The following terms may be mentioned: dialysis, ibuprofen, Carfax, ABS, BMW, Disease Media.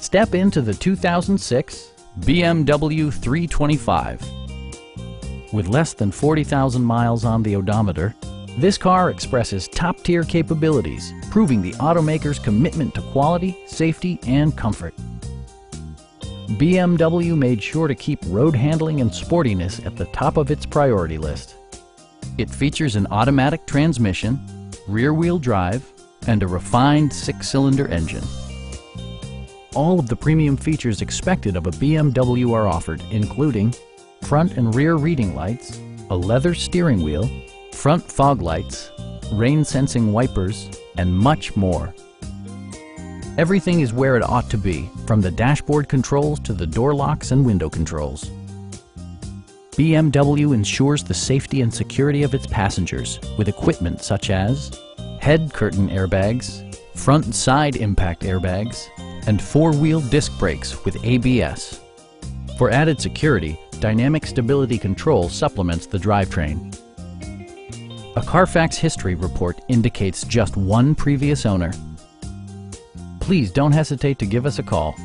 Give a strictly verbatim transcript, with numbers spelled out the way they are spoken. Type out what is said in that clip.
Step into the two thousand six B M W three twenty-five. With less than forty thousand miles on the odometer, this car expresses top-tier capabilities, proving the automaker's commitment to quality, safety, and comfort. B M W made sure to keep road handling and sportiness at the top of its priority list. It features an automatic transmission, rear-wheel drive, and a refined six-cylinder engine. All of the premium features expected of a B M W are offered, including front and rear reading lights, a leather steering wheel, front fog lights, rain-sensing wipers, and much more. Everything is where it ought to be, from the dashboard controls to the door locks and window controls. B M W ensures the safety and security of its passengers with equipment such as head curtain airbags, front and side impact airbags, and four-wheel disc brakes with A B S. For added security, dynamic stability control supplements the drivetrain. A Carfax history report indicates just one previous owner. Please don't hesitate to give us a call.